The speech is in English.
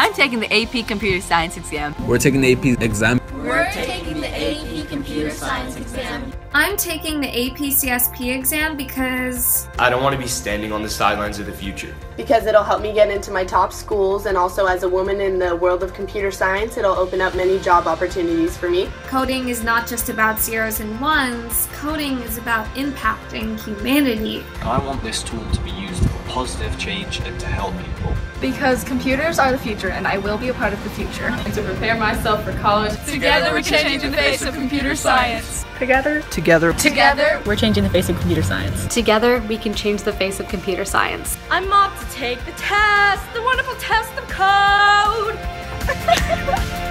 I'm taking the AP Computer Science exam. We're taking the AP exam. We're taking the AP Computer Science exam. I'm taking the AP CSP exam because I don't want to be standing on the sidelines of the future. Because it'll help me get into my top schools, and also as a woman in the world of computer science, it'll open up many job opportunities for me. Coding is not just about zeros and ones. Coding is about impacting humanity. I want this tool to be used for positive change and to help people. Because computers are the future, and I will be a part of the future. And to prepare myself for college, together we're changing the face of computer science. Together, we're changing the face of computer science. Together, we can change the face of computer science. I'm mobbed to take the test, the wonderful test of code!